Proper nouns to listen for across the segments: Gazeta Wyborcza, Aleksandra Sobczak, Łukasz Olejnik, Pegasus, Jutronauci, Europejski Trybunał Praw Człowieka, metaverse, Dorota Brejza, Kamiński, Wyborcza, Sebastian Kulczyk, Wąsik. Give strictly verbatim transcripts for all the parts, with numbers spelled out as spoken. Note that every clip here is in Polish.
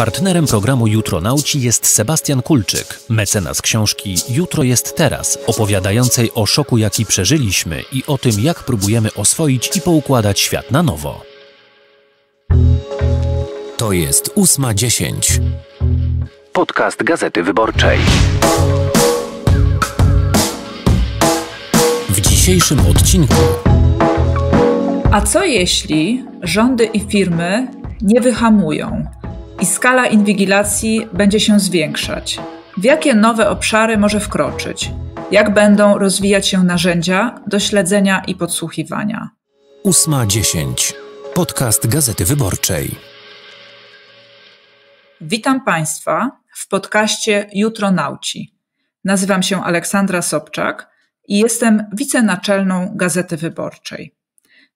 Partnerem programu Jutronauci jest Sebastian Kulczyk, mecenas książki Jutro jest teraz, opowiadającej o szoku, jaki przeżyliśmy i o tym, jak próbujemy oswoić i poukładać świat na nowo. To jest ósma dziesięć. Podcast Gazety Wyborczej. W dzisiejszym odcinku... A co jeśli rządy i firmy nie wyhamują i skala inwigilacji będzie się zwiększać? W jakie nowe obszary może wkroczyć? Jak będą rozwijać się narzędzia do śledzenia i podsłuchiwania? ósma dziesięć. Podcast Gazety Wyborczej. Witam Państwa w podcaście Jutronauci. Nazywam się Aleksandra Sobczak i jestem wicenaczelną Gazety Wyborczej.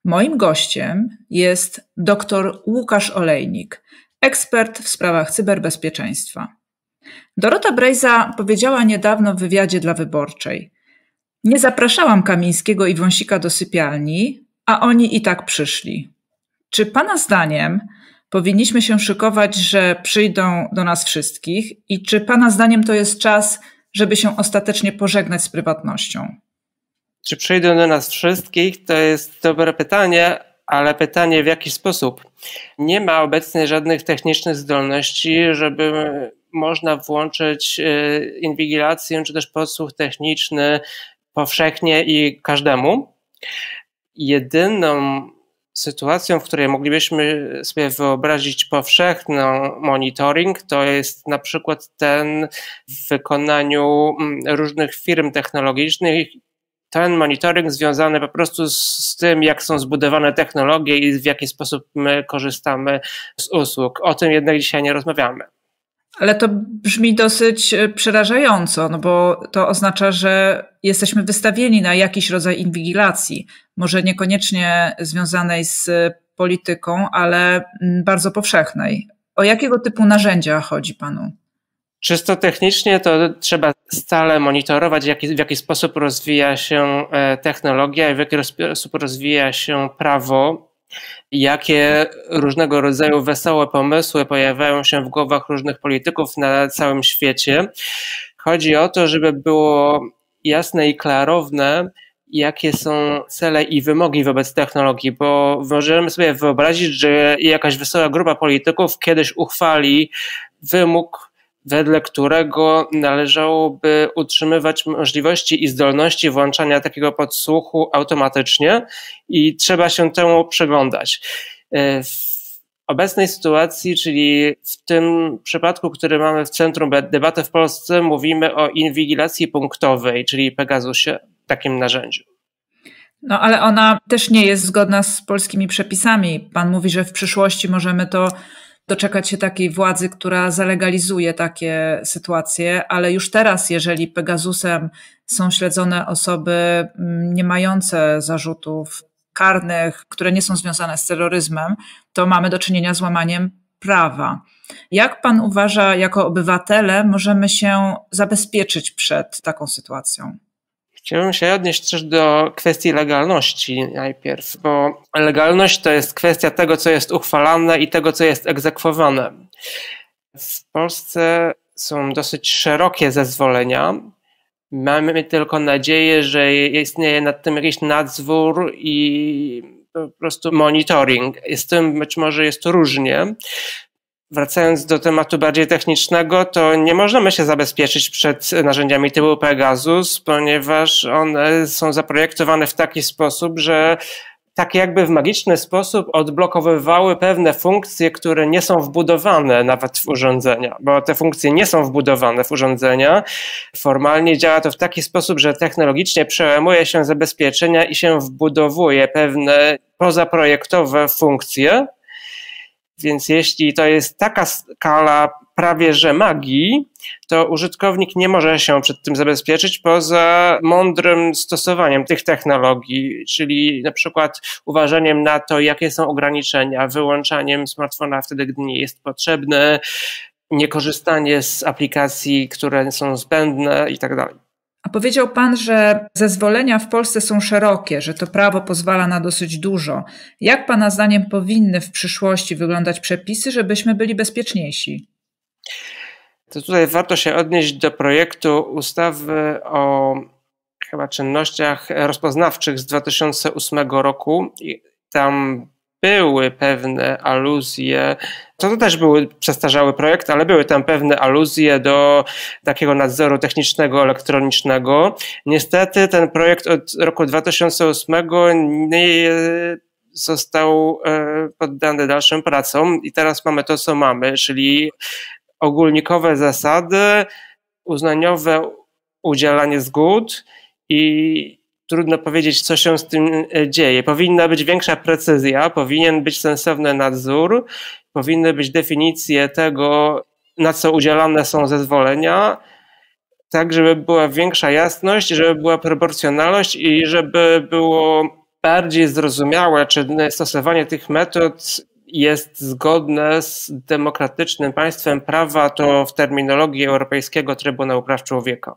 Moim gościem jest dr Łukasz Olejnik, ekspert w sprawach cyberbezpieczeństwa. Dorota Brejza powiedziała niedawno w wywiadzie dla Wyborczej: nie zapraszałam Kamińskiego i Wąsika do sypialni, a oni i tak przyszli. Czy Pana zdaniem powinniśmy się szykować, że przyjdą do nas wszystkich i czy Pana zdaniem to jest czas, żeby się ostatecznie pożegnać z prywatnością? Czy przyjdą do nas wszystkich? To jest dobre pytanie, ale pytanie w jaki sposób. Nie ma obecnie żadnych technicznych zdolności, żeby można włączyć inwigilację czy też podsłuch techniczny powszechnie i każdemu. Jedyną sytuacją, w której moglibyśmy sobie wyobrazić powszechny monitoring, to jest na przykład ten w wykonaniu różnych firm technologicznych, ten monitoring związany po prostu z, z tym, jak są zbudowane technologie i w jaki sposób my korzystamy z usług. O tym jednak dzisiaj nie rozmawiamy. Ale to brzmi dosyć przerażająco, no bo to oznacza, że jesteśmy wystawieni na jakiś rodzaj inwigilacji, może niekoniecznie związanej z polityką, ale bardzo powszechnej. O jakiego typu narzędzia chodzi Panu? Czysto technicznie to trzeba stale monitorować, jak, w jaki sposób rozwija się technologia i w jaki sposób rozwija się prawo, jakie różnego rodzaju wesołe pomysły pojawiają się w głowach różnych polityków na całym świecie. Chodzi o to, żeby było jasne i klarowne, jakie są cele i wymogi wobec technologii, bo możemy sobie wyobrazić, że jakaś wesoła grupa polityków kiedyś uchwali wymóg, wedle którego należałoby utrzymywać możliwości i zdolności włączania takiego podsłuchu automatycznie i trzeba się temu przyglądać. W obecnej sytuacji, czyli w tym przypadku, który mamy w centrum debaty w Polsce, mówimy o inwigilacji punktowej, czyli Pegasusie, takim narzędziu. No ale ona też nie jest zgodna z polskimi przepisami. Pan mówi, że w przyszłości możemy to... doczekać się takiej władzy, która zalegalizuje takie sytuacje, ale już teraz, jeżeli Pegasusem są śledzone osoby nie mające zarzutów karnych, które nie są związane z terroryzmem, to mamy do czynienia z łamaniem prawa. Jak Pan uważa, jako obywatele możemy się zabezpieczyć przed taką sytuacją? Chciałbym się odnieść też do kwestii legalności najpierw, bo legalność to jest kwestia tego, co jest uchwalane i tego, co jest egzekwowane. W Polsce są dosyć szerokie zezwolenia. Mamy tylko nadzieję, że istnieje nad tym jakiś nadzór i po prostu monitoring. Z tym być może jest różnie. Wracając do tematu bardziej technicznego, to nie możemy się zabezpieczyć przed narzędziami typu Pegasus, ponieważ one są zaprojektowane w taki sposób, że tak jakby w magiczny sposób odblokowywały pewne funkcje, które nie są wbudowane nawet w urządzenia, bo te funkcje nie są wbudowane w urządzenia. Formalnie działa to w taki sposób, że technologicznie przełamuje się zabezpieczenia i się wbudowuje pewne pozaprojektowe funkcje. Więc jeśli to jest taka skala prawie że magii, to użytkownik nie może się przed tym zabezpieczyć poza mądrym stosowaniem tych technologii, czyli na przykład uważaniem na to, jakie są ograniczenia, wyłączaniem smartfona wtedy, gdy nie jest potrzebny, niekorzystanie z aplikacji, które są zbędne i tak dalej. A powiedział Pan, że zezwolenia w Polsce są szerokie, że to prawo pozwala na dosyć dużo. Jak Pana zdaniem powinny w przyszłości wyglądać przepisy, żebyśmy byli bezpieczniejsi? To tutaj warto się odnieść do projektu ustawy o chyba czynnościach rozpoznawczych z dwa tysiące ósmego roku. I tam były pewne aluzje, to, to też były przestarzałe projekty, ale były tam pewne aluzje do takiego nadzoru technicznego, elektronicznego. Niestety ten projekt od roku dwa tysiące ósmego nie został poddany dalszym pracom i teraz mamy to, co mamy, czyli ogólnikowe zasady, uznaniowe udzielanie zgód i trudno powiedzieć, co się z tym dzieje. Powinna być większa precyzja, powinien być sensowny nadzór, powinny być definicje tego, na co udzielane są zezwolenia, tak żeby była większa jasność, żeby była proporcjonalność i żeby było bardziej zrozumiałe, czy stosowanie tych metod jest zgodne z demokratycznym państwem prawa, to w terminologii Europejskiego Trybunału Praw Człowieka.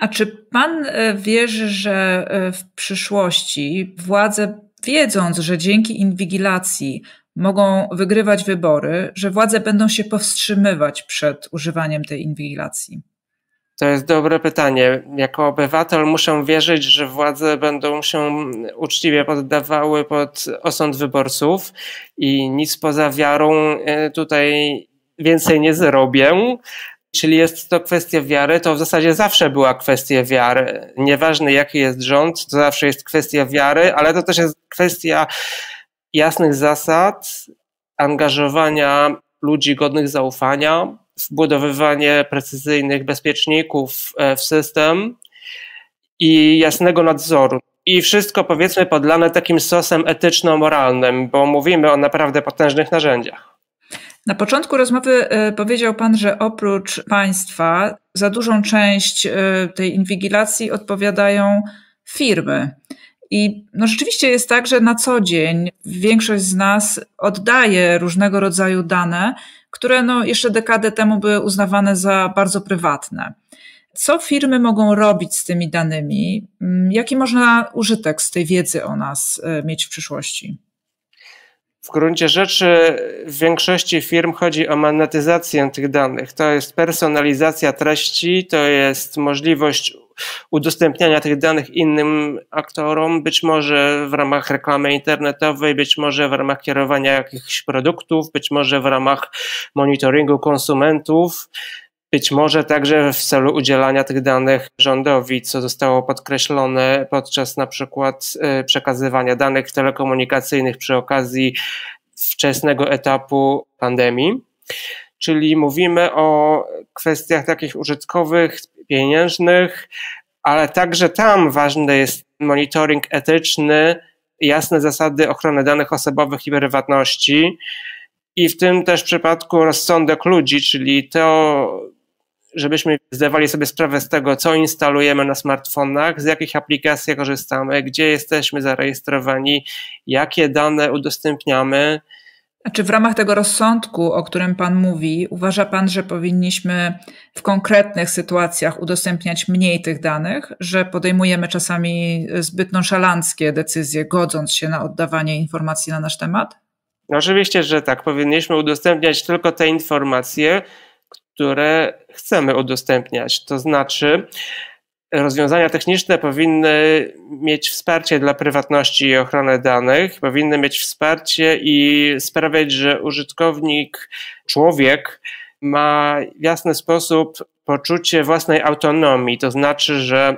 A czy pan wierzy, że w przyszłości władze, wiedząc, że dzięki inwigilacji mogą wygrywać wybory, że władze będą się powstrzymywać przed używaniem tej inwigilacji? To jest dobre pytanie. Jako obywatel muszę wierzyć, że władze będą się uczciwie poddawały pod osąd wyborców i nic poza wiarą tutaj więcej nie zrobię. Czyli jest to kwestia wiary, to w zasadzie zawsze była kwestia wiary. Nieważne jaki jest rząd, to zawsze jest kwestia wiary, ale to też jest kwestia jasnych zasad, angażowania ludzi godnych zaufania, wbudowywanie precyzyjnych bezpieczników w system i jasnego nadzoru. I wszystko, powiedzmy, podlane takim sosem etyczno-moralnym, bo mówimy o naprawdę potężnych narzędziach. Na początku rozmowy powiedział pan, że oprócz państwa za dużą część tej inwigilacji odpowiadają firmy. I no rzeczywiście jest tak, że na co dzień większość z nas oddaje różnego rodzaju dane, które no jeszcze dekadę temu były uznawane za bardzo prywatne. Co firmy mogą robić z tymi danymi? Jaki można użytek z tej wiedzy o nas mieć w przyszłości? W gruncie rzeczy w większości firm chodzi o monetyzację tych danych. To jest personalizacja treści, to jest możliwość udostępniania tych danych innym aktorom, być może w ramach reklamy internetowej, być może w ramach kierowania jakichś produktów, być może w ramach monitoringu konsumentów, być może także w celu udzielania tych danych rządowi, co zostało podkreślone podczas na przykład przekazywania danych telekomunikacyjnych przy okazji wczesnego etapu pandemii. Czyli mówimy o kwestiach takich użytkowych, pieniężnych, ale także tam ważny jest monitoring etyczny, jasne zasady ochrony danych osobowych i prywatności i w tym też przypadku rozsądek ludzi, czyli to, żebyśmy zdawali sobie sprawę z tego, co instalujemy na smartfonach, z jakich aplikacji korzystamy, gdzie jesteśmy zarejestrowani, jakie dane udostępniamy. A czy w ramach tego rozsądku, o którym pan mówi, uważa pan, że powinniśmy w konkretnych sytuacjach udostępniać mniej tych danych, że podejmujemy czasami zbyt nonszalanckie decyzje, godząc się na oddawanie informacji na nasz temat? No oczywiście, że tak. Powinniśmy udostępniać tylko te informacje, które chcemy udostępniać. To znaczy rozwiązania techniczne powinny mieć wsparcie dla prywatności i ochrony danych, powinny mieć wsparcie i sprawiać, że użytkownik, człowiek ma w jasny sposób poczucie własnej autonomii. To znaczy, że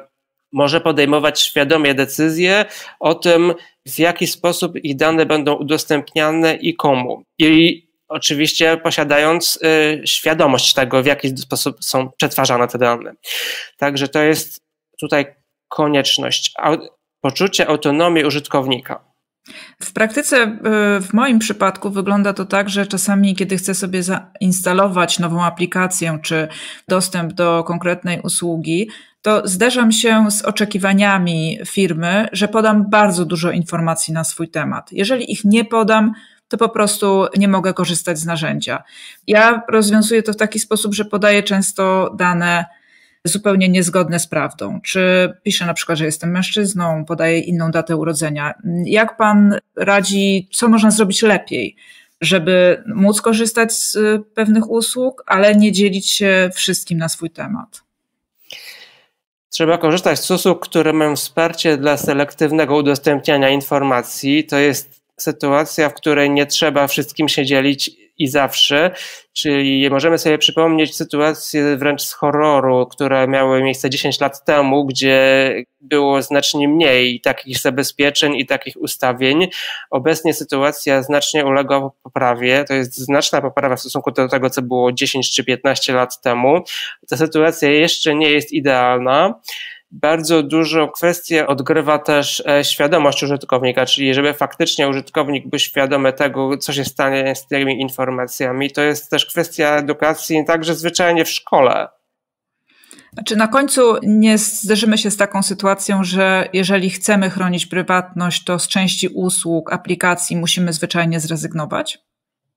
może podejmować świadomie decyzje o tym, w jaki sposób ich dane będą udostępniane i komu. I oczywiście posiadając y, świadomość tego, w jaki sposób są przetwarzane te dane. Także to jest tutaj konieczność, a, poczucie autonomii użytkownika. W praktyce, y, w moim przypadku wygląda to tak, że czasami, kiedy chcę sobie zainstalować nową aplikację czy dostęp do konkretnej usługi, to zderzam się z oczekiwaniami firmy, że podam bardzo dużo informacji na swój temat. Jeżeli ich nie podam, to po prostu nie mogę korzystać z narzędzia. Ja rozwiązuję to w taki sposób, że podaję często dane zupełnie niezgodne z prawdą. Czy piszę na przykład, że jestem mężczyzną, podaję inną datę urodzenia. Jak pan radzi, co można zrobić lepiej, żeby móc korzystać z pewnych usług, ale nie dzielić się wszystkim na swój temat. Trzeba korzystać z usług, które mają wsparcie dla selektywnego udostępniania informacji. To jest sytuacja, w której nie trzeba wszystkim się dzielić i zawsze, czyli możemy sobie przypomnieć sytuację wręcz z horroru, które miały miejsce dziesięć lat temu, gdzie było znacznie mniej takich zabezpieczeń i takich ustawień. Obecnie sytuacja znacznie uległa poprawie, to jest znaczna poprawa w stosunku do tego, co było dziesięć czy piętnaście lat temu. Ta sytuacja jeszcze nie jest idealna. Bardzo dużą kwestię odgrywa też świadomość użytkownika, czyli żeby faktycznie użytkownik był świadomy tego, co się stanie z tymi informacjami. To jest też kwestia edukacji, także zwyczajnie w szkole. Znaczy na końcu nie zderzymy się z taką sytuacją, że jeżeli chcemy chronić prywatność, to z części usług, aplikacji musimy zwyczajnie zrezygnować?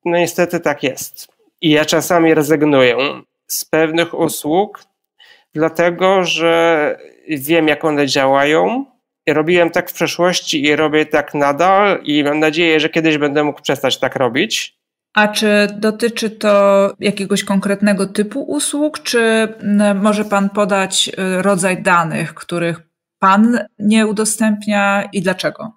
No niestety tak jest. I ja czasami rezygnuję z pewnych usług, dlatego że wiem, jak one działają. Robiłem tak w przeszłości i robię tak nadal i mam nadzieję, że kiedyś będę mógł przestać tak robić. A czy dotyczy to jakiegoś konkretnego typu usług, czy może Pan podać rodzaj danych, których Pan nie udostępnia i dlaczego?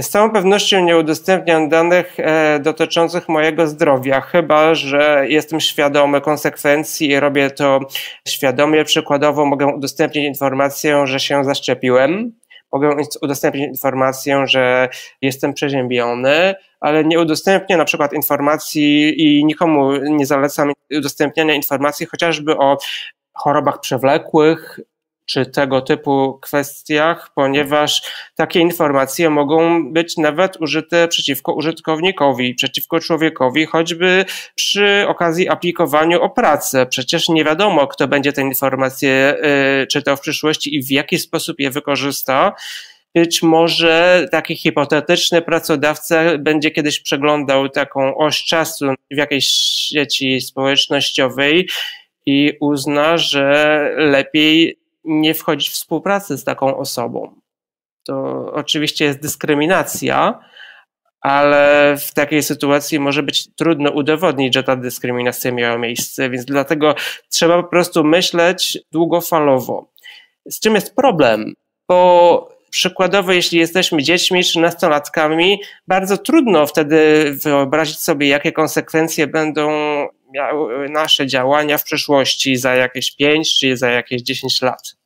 Z całą pewnością nie udostępniam danych dotyczących mojego zdrowia, chyba że jestem świadomy konsekwencji i robię to świadomie. Przykładowo mogę udostępnić informację, że się zaszczepiłem, mogę udostępnić informację, że jestem przeziębiony, ale nie udostępnię na przykład informacji i nikomu nie zalecam udostępniania informacji chociażby o chorobach przewlekłych, czy tego typu kwestiach, ponieważ takie informacje mogą być nawet użyte przeciwko użytkownikowi, przeciwko człowiekowi, choćby przy okazji aplikowaniu o pracę. Przecież nie wiadomo, kto będzie te informacje czytał w przyszłości i w jaki sposób je wykorzysta. Być może taki hipotetyczny pracodawca będzie kiedyś przeglądał taką oś czasu w jakiejś sieci społecznościowej i uzna, że lepiej nie wchodzić w współpracę z taką osobą. To oczywiście jest dyskryminacja, ale w takiej sytuacji może być trudno udowodnić, że ta dyskryminacja miała miejsce, więc dlatego trzeba po prostu myśleć długofalowo. Z czym jest problem? Bo przykładowo, jeśli jesteśmy dziećmi, trzynastolatkami, bardzo trudno wtedy wyobrazić sobie, jakie konsekwencje będą miały nasze działania w przyszłości za jakieś pięć czy za jakieś dziesięć lat.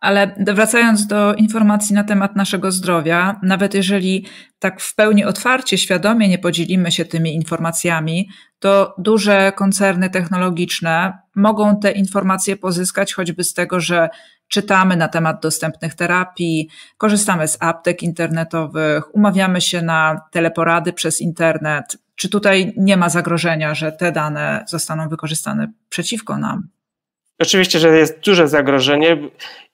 Ale wracając do informacji na temat naszego zdrowia, nawet jeżeli tak w pełni otwarcie, świadomie nie podzielimy się tymi informacjami, to duże koncerny technologiczne mogą te informacje pozyskać choćby z tego, że czytamy na temat dostępnych terapii, korzystamy z aptek internetowych, umawiamy się na teleporady przez internet. Czy tutaj nie ma zagrożenia, że te dane zostaną wykorzystane przeciwko nam? Oczywiście, że jest duże zagrożenie.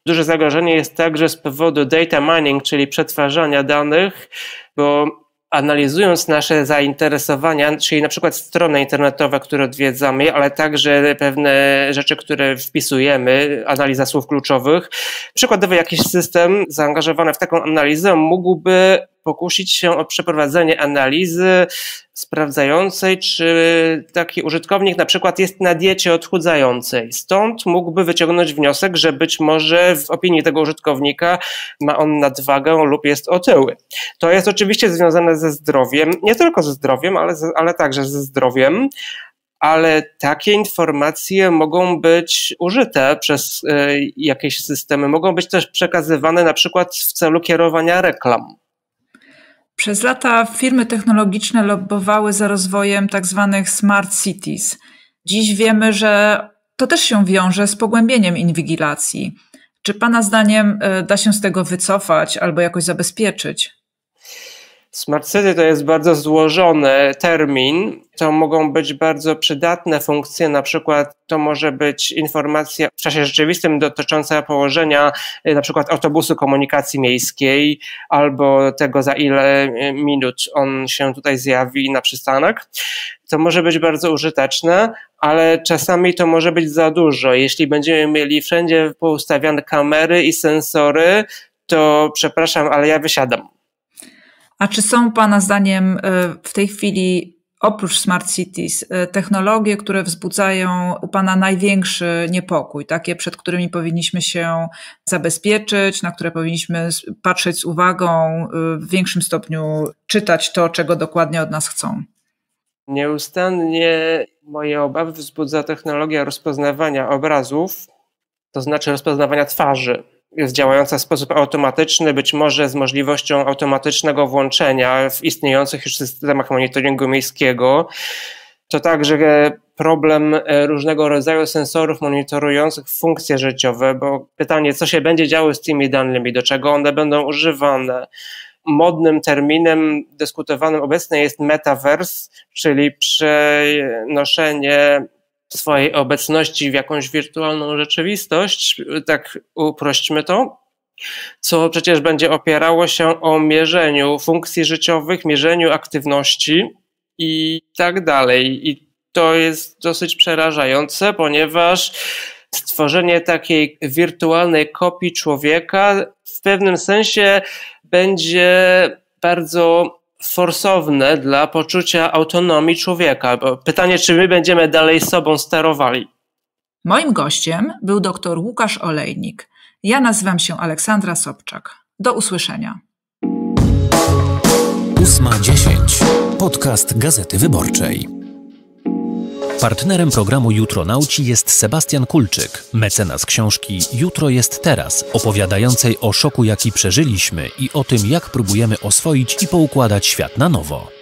Duże zagrożenie jest także z powodu data mining, czyli przetwarzania danych, bo analizując nasze zainteresowania, czyli na przykład strony internetowe, które odwiedzamy, ale także pewne rzeczy, które wpisujemy, analiza słów kluczowych, przykładowo jakiś system zaangażowany w taką analizę mógłby pokusić się o przeprowadzenie analizy sprawdzającej, czy taki użytkownik na przykład jest na diecie odchudzającej. Stąd mógłby wyciągnąć wniosek, że być może w opinii tego użytkownika ma on nadwagę lub jest otyły. To jest oczywiście związane ze zdrowiem, nie tylko ze zdrowiem, ale, ale także ze zdrowiem, ale takie informacje mogą być użyte przez y, jakieś systemy, mogą być też przekazywane na przykład w celu kierowania reklam. Przez lata firmy technologiczne lobbowały za rozwojem tzw. smart cities. Dziś wiemy, że to też się wiąże z pogłębieniem inwigilacji. Czy Pana zdaniem da się z tego wycofać albo jakoś zabezpieczyć? Smart city to jest bardzo złożony termin. To mogą być bardzo przydatne funkcje, na przykład to może być informacja w czasie rzeczywistym dotycząca położenia na przykład autobusu komunikacji miejskiej albo tego, za ile minut on się tutaj zjawi na przystanek. To może być bardzo użyteczne, ale czasami to może być za dużo. Jeśli będziemy mieli wszędzie poustawiane kamery i sensory, to przepraszam, ale ja wysiadam. A czy są Pana zdaniem w tej chwili, oprócz Smart Cities, technologie, które wzbudzają u Pana największy niepokój, takie przed którymi powinniśmy się zabezpieczyć, na które powinniśmy patrzeć z uwagą, w większym stopniu czytać to, czego dokładnie od nas chcą? Nieustannie moje obawy wzbudza technologia rozpoznawania obrazów, to znaczy rozpoznawania twarzy. Jest działająca w sposób automatyczny, być może z możliwością automatycznego włączenia w istniejących już systemach monitoringu miejskiego. To także problem różnego rodzaju sensorów monitorujących funkcje życiowe, bo pytanie, co się będzie działo z tymi danymi, do czego one będą używane. Modnym terminem dyskutowanym obecnie jest metaverse, czyli przenoszenie swojej obecności w jakąś wirtualną rzeczywistość, tak uprośćmy to, co przecież będzie opierało się o mierzeniu funkcji życiowych, mierzeniu aktywności i tak dalej. I to jest dosyć przerażające, ponieważ stworzenie takiej wirtualnej kopii człowieka w pewnym sensie będzie bardzo forsowne dla poczucia autonomii człowieka. Bo pytanie, czy my będziemy dalej sobą sterowali? Moim gościem był doktor Łukasz Olejnik. Ja nazywam się Aleksandra Sobczak. Do usłyszenia. ósma dziesięć. Podcast Gazety Wyborczej. Partnerem programu Jutronauci jest Sebastian Kulczyk, mecenas książki Jutro jest teraz, opowiadającej o szoku, jaki przeżyliśmy i o tym, jak próbujemy oswoić i poukładać świat na nowo.